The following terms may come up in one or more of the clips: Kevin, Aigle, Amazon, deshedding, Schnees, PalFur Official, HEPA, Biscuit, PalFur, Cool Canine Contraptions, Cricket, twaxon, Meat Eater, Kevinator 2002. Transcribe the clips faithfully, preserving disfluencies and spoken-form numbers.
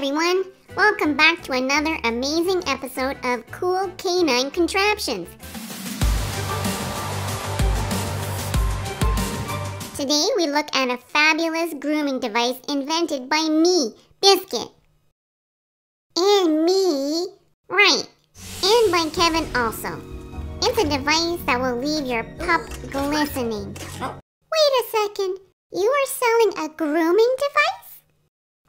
everyone! Welcome back to another amazing episode of Cool Canine Contraptions. Today we look at a fabulous grooming device invented by me, Biscuit. And me, right, and by Kevin also. It's a device that will leave your pup glistening. Wait a second, you are selling a grooming device?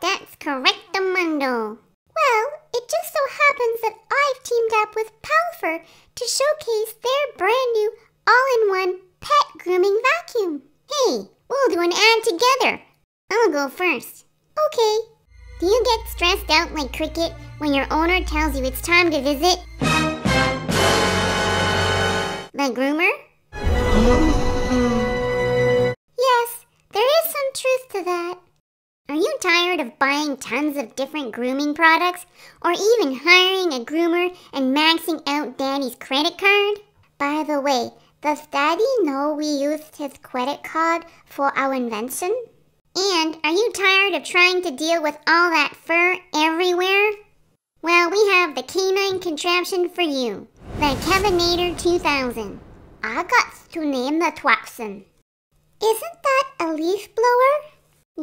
That's correct, Amundo. Well, it just so happens that I've teamed up with PalFur to showcase their brand new all-in-one pet grooming vacuum. Hey, we'll do an ad together. I'll go first. Okay. Do you get stressed out like Cricket when your owner tells you it's time to visit the groomer? Yes, there is some truth to that. Are you tired of buying tons of different grooming products, or even hiring a groomer and maxing out Daddy's credit card? By the way, does Daddy know we used his credit card for our invention? And are you tired of trying to deal with all that fur everywhere? Well, we have the canine contraption for you, the Kevinator two thousand. I got to name the twaxon. Isn't that a leaf blower?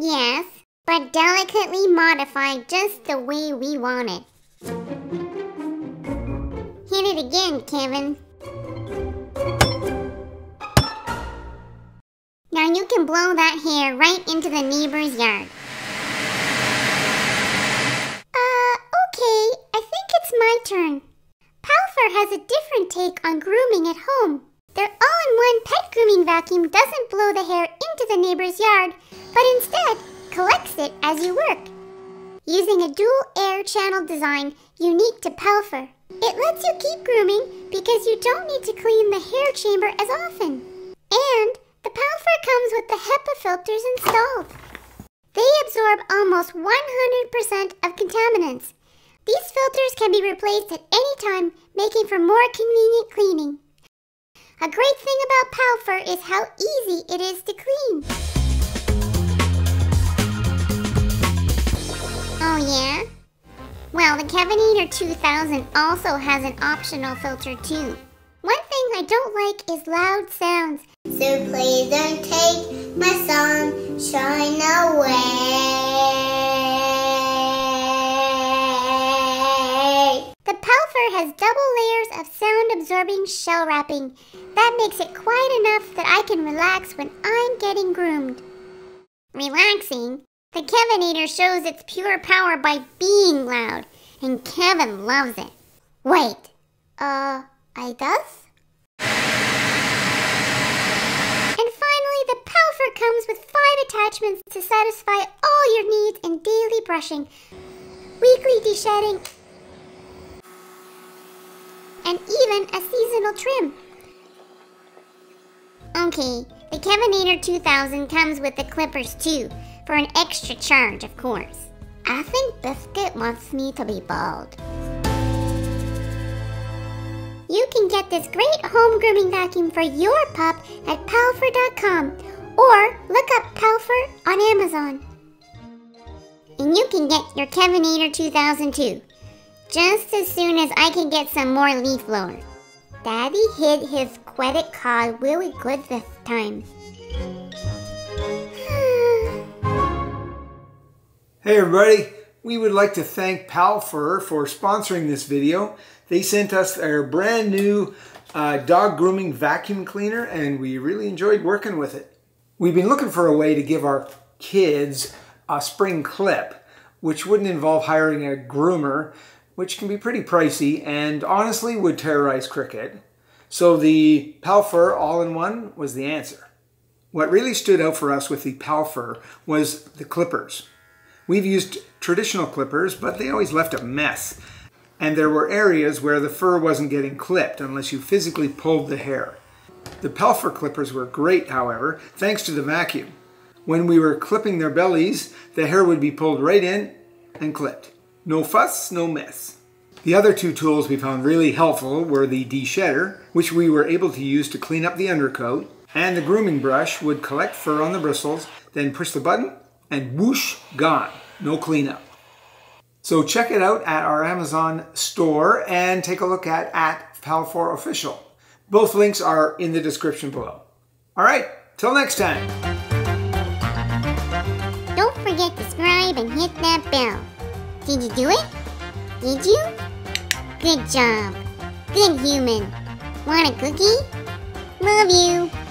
Yes, but delicately modified just the way we want it. Hit it again, Kevin. Now you can blow that hair right into the neighbor's yard. Uh, okay, I think it's my turn. PalFur has a different take on grooming at home. Their all-in-one pet grooming vacuum doesn't blow the hair into the neighbor's yard, but instead collects it as you work. Using a dual air channel design unique to PalFur, it lets you keep grooming because you don't need to clean the hair chamber as often. And the PalFur comes with the HEPA filters installed. They absorb almost one hundred percent of contaminants. These filters can be replaced at any time, making for more convenient cleaning. A great thing about PalFur is how easy it is to clean. Oh yeah? Well, the Kevinator two thousand also has an optional filter too. One thing I don't like is loud sounds. So please don't take my sunshine away. The PalFur has double layers of sound-absorbing shell wrapping. That makes it quiet enough that I can relax when I'm getting groomed. Relaxing? The Kevinator shows its pure power by being loud, and Kevin loves it. Wait, uh, I does? And finally, the PalFur comes with five attachments to satisfy all your needs in daily brushing, weekly de-shedding, and even a seasonal trim. Okay, the Kevinator two thousand comes with the clippers too, for an extra charge, of course. I think Biscuit wants me to be bald. You can get this great home grooming vacuum for your pup at palfur dot com or look up PalFur on Amazon. And you can get your Kevinator two thousand two just as soon as I can get some more leaf blowers. Daddy hid his credit card really good this time. Hey everybody, we would like to thank PalFur for sponsoring this video. They sent us their brand new uh, dog grooming vacuum cleaner and we really enjoyed working with it. We've been looking for a way to give our kids a spring clip, which wouldn't involve hiring a groomer, which can be pretty pricey and honestly would terrorize Cricket. So the PalFur all-in-one was the answer. What really stood out for us with the PalFur was the clippers. We've used traditional clippers, but they always left a mess. And there were areas where the fur wasn't getting clipped unless you physically pulled the hair. The PalFur clippers were great, however, thanks to the vacuum. When we were clipping their bellies, the hair would be pulled right in and clipped. No fuss, no mess. The other two tools we found really helpful were the de-shedder, which we were able to use to clean up the undercoat, and the grooming brush would collect fur on the bristles, then push the button, and whoosh, gone. No cleanup. So check it out at our Amazon store and take a look at, at PalFur Official. Both links are in the description below. All right, till next time. Don't forget to subscribe and hit that bell. Did you do it? Did you? Good job. Good human. Want a cookie? Love you.